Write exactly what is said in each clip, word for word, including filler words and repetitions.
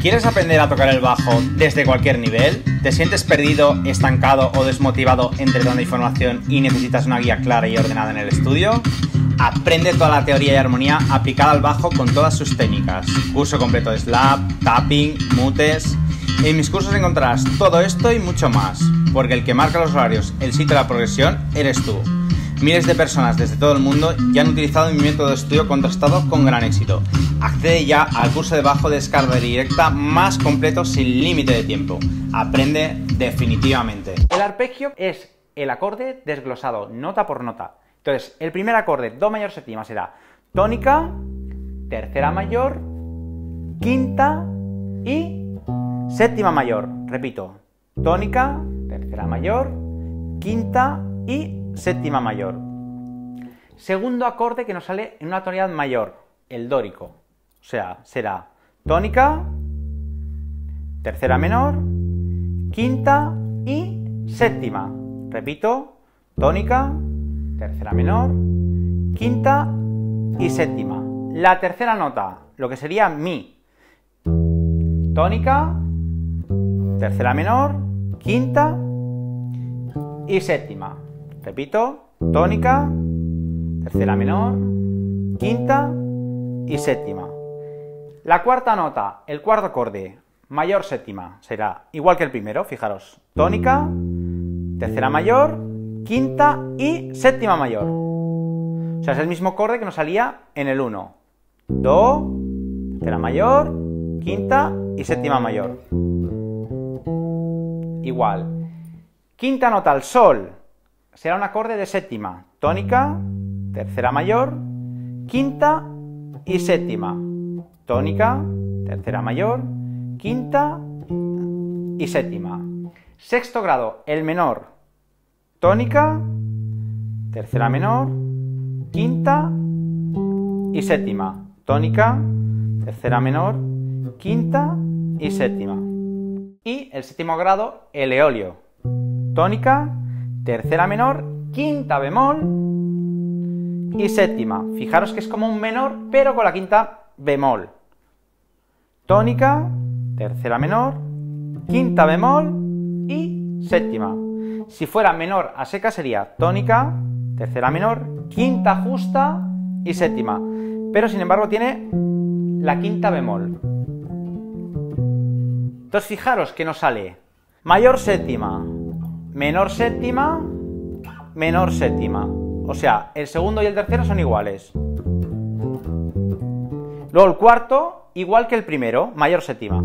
¿Quieres aprender a tocar el bajo desde cualquier nivel? ¿Te sientes perdido, estancado o desmotivado entre tanta información y necesitas una guía clara y ordenada en el estudio? Aprende toda la teoría y armonía aplicada al bajo con todas sus técnicas. Curso completo de slap, tapping, mutes... En mis cursos encontrarás todo esto y mucho más, porque el que marca los horarios, el sitio de la progresión, eres tú. Miles de personas desde todo el mundo ya han utilizado mi método de estudio contrastado con gran éxito. Accede ya al curso de bajo de descarga directa más completo sin límite de tiempo. Aprende definitivamente. El arpegio es el acorde desglosado nota por nota. Entonces, el primer acorde, do mayor séptima, será tónica, tercera mayor, quinta y séptima mayor. Repito, tónica, tercera mayor, quinta y séptima mayor. Segundo acorde que nos sale en una tonalidad mayor, el dórico. O sea, será tónica, tercera menor, quinta y séptima. Repito, tónica, tercera menor, quinta y séptima. La tercera nota, lo que sería mi. Tónica, tercera menor, quinta y séptima. Repito, tónica, tercera menor, quinta y séptima. La cuarta nota, el cuarto acorde, mayor séptima, será igual que el primero, fijaros. Tónica, tercera mayor, quinta y séptima mayor. O sea, es el mismo acorde que nos salía en el uno. Do, tercera mayor, quinta y séptima mayor. Igual. Quinta nota, el sol. Será un acorde de séptima, tónica, tercera mayor, quinta y séptima, tónica, tercera mayor, quinta y séptima. Sexto grado, el menor, tónica, tercera menor, quinta y séptima, tónica, tercera menor, quinta y séptima. Y el séptimo grado, el eolio, tónica, tercera menor, quinta bemol y séptima. Fijaros que es como un menor, pero con la quinta bemol. Tónica, tercera menor, quinta bemol y séptima. Si fuera menor a seca sería tónica, tercera menor, quinta justa y séptima. Pero sin embargo tiene la quinta bemol. Entonces fijaros que nos sale mayor séptima, menor séptima, menor séptima. O sea, el segundo y el tercero son iguales. Luego el cuarto, igual que el primero, mayor séptima.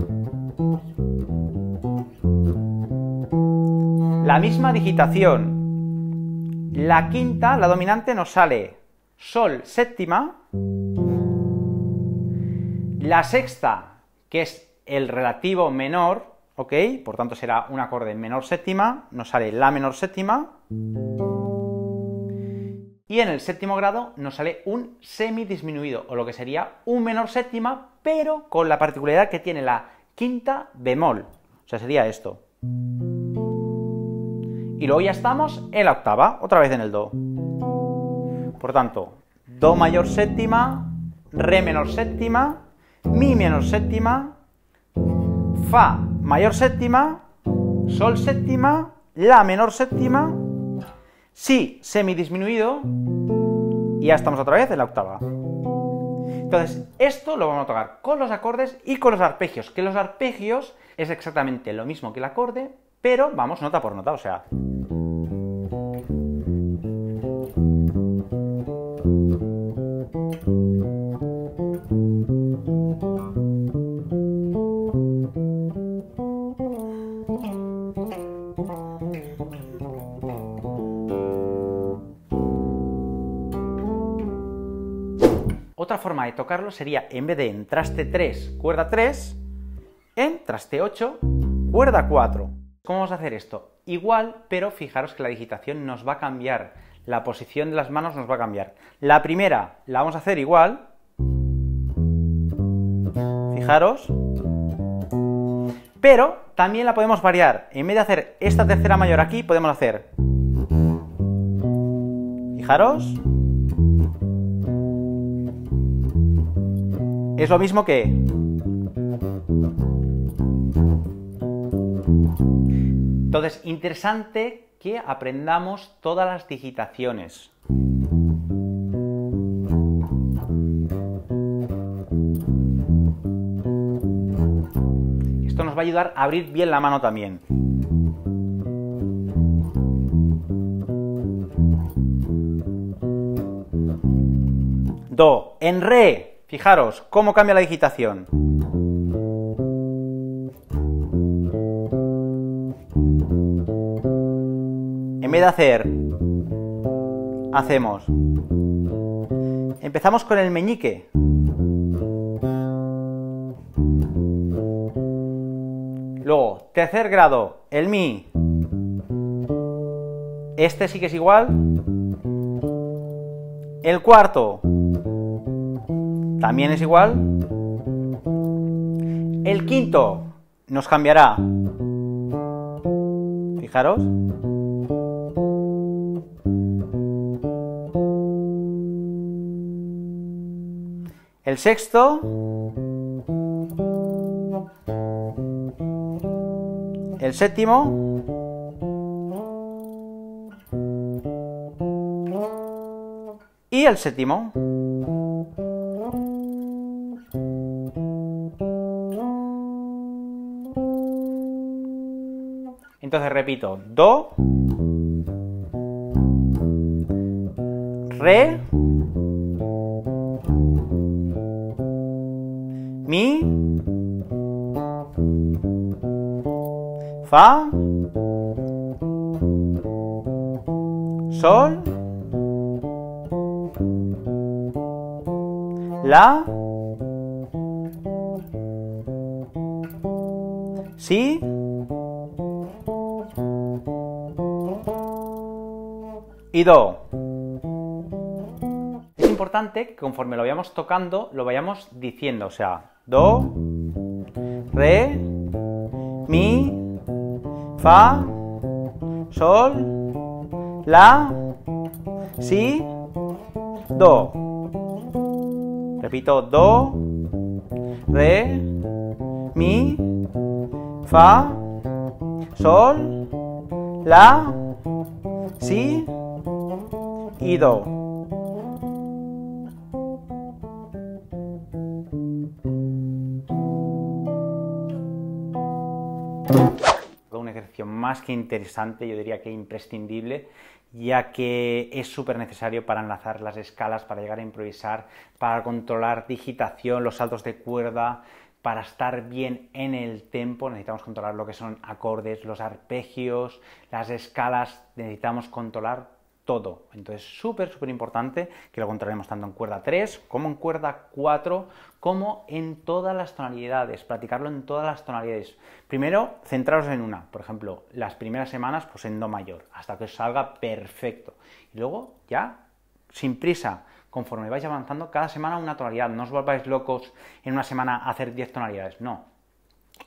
La misma digitación. La quinta, la dominante, nos sale sol séptima. La sexta, que es el relativo menor, ¿ok? Por tanto será un acorde menor séptima, nos sale la menor séptima. Y en el séptimo grado nos sale un semidisminuido, o lo que sería un menor séptima, pero con la particularidad que tiene la quinta bemol. O sea, sería esto. Y luego ya estamos en la octava, otra vez en el do. Por tanto, do mayor séptima, re menor séptima, mi menor séptima, fa mayor séptima, sol séptima, la menor séptima, si semidisminuido, y ya estamos otra vez en la octava. Entonces, esto lo vamos a tocar con los acordes y con los arpegios, que los arpegios es exactamente lo mismo que el acorde, pero vamos nota por nota, o sea... Otra forma de tocarlo sería, en vez de en traste tres, cuerda tres, en traste ocho, cuerda cuatro. ¿Cómo vamos a hacer esto? Igual, pero fijaros que la digitación nos va a cambiar. La posición de las manos nos va a cambiar. La primera la vamos a hacer igual. Fijaros. Pero también la podemos variar. En vez de hacer esta tercera mayor aquí, podemos hacer... Fijaros. Es lo mismo que... Entonces, interesante que aprendamos todas las digitaciones. Esto nos va a ayudar a abrir bien la mano también. Do, en re, fijaros cómo cambia la digitación. En vez de hacer, hacemos. Empezamos con el meñique. Luego, tercer grado, el mi. Este sí que es igual. El cuarto también es igual. El quinto nos cambiará. Fijaros. El sexto, el séptimo y el séptimo. Entonces repito, do, re, mi, fa, sol, la, si, y do. Es importante que conforme lo vayamos tocando, lo vayamos diciendo, o sea, do, re, mi, fa, sol, la, si, do. Repito, do, re, mi, fa, sol, la, si y do. Un ejercicio más que interesante, yo diría que imprescindible, ya que es súper necesario para enlazar las escalas, para llegar a improvisar, para controlar digitación, los saltos de cuerda. Para estar bien en el tempo necesitamos controlar lo que son acordes, los arpegios, las escalas, necesitamos controlar todo. Entonces, súper, súper importante que lo controlaremos tanto en cuerda tres como en cuerda cuatro, como en todas las tonalidades, practicarlo en todas las tonalidades. Primero, centraros en una, por ejemplo, las primeras semanas pues en do mayor, hasta que os salga perfecto. Y luego, ya, sin prisa, conforme vais avanzando, cada semana una tonalidad, no os volváis locos en una semana a hacer diez tonalidades, no.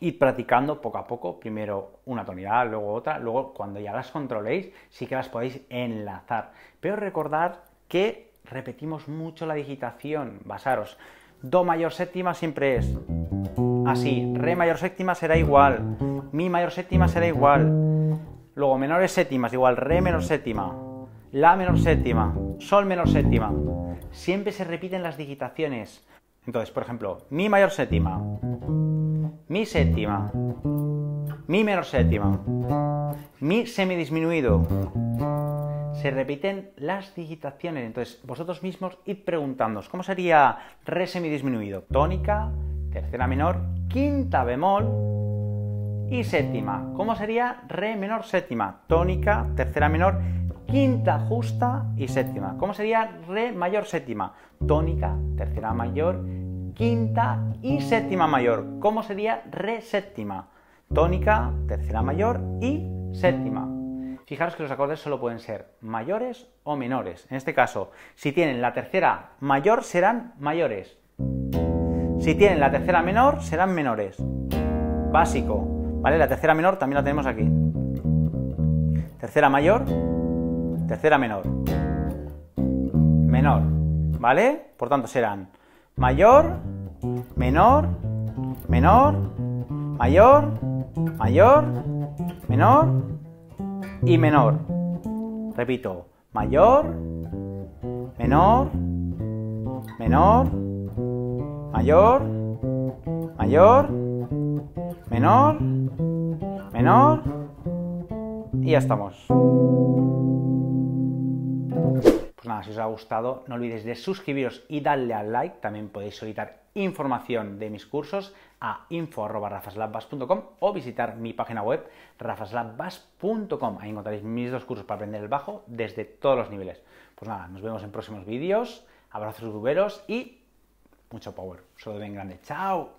Ir practicando poco a poco, primero una tonalidad, luego otra, luego cuando ya las controléis sí que las podéis enlazar. Pero recordad que repetimos mucho la digitación, basaros. Do mayor séptima siempre es así, re mayor séptima será igual, mi mayor séptima será igual, luego menores séptimas igual, re menor séptima, la menor séptima, sol menor séptima. Siempre se repiten las digitaciones. Entonces, por ejemplo, mi mayor séptima, mi séptima, mi menor séptima, mi semidisminuido. Se repiten las digitaciones. Entonces, vosotros mismos id preguntándoos, ¿cómo sería re semidisminuido? Tónica, tercera menor, quinta bemol y séptima. ¿Cómo sería re menor séptima? Tónica, tercera menor, quinta justa y séptima. ¿Cómo sería re mayor séptima? Tónica, tercera mayor, quinta y séptima mayor. ¿Cómo sería re séptima? tónica, tercera mayor y séptima. Fijaros que los acordes solo pueden ser mayores o menores. En este caso, si tienen la tercera mayor, serán mayores. Si tienen la tercera menor, serán menores. Básico, ¿vale? La tercera menor también la tenemos aquí. Tercera mayor, tercera menor, menor, ¿vale? Por tanto, serán mayor, menor, menor, mayor, mayor, menor y menor. Repito, mayor, menor, menor, mayor, mayor, menor, menor y ya estamos. Pues nada, si os ha gustado no olvidéis de suscribiros y darle al like. También podéis solicitar información de mis cursos a info arroba rafaslapbass punto com o visitar mi página web rafaslapbass punto com. Ahí encontraréis mis dos cursos para aprender el bajo desde todos los niveles. Pues nada, nos vemos en próximos vídeos. Abrazos tuberos y mucho power. Solo ven grande. ¡Chao!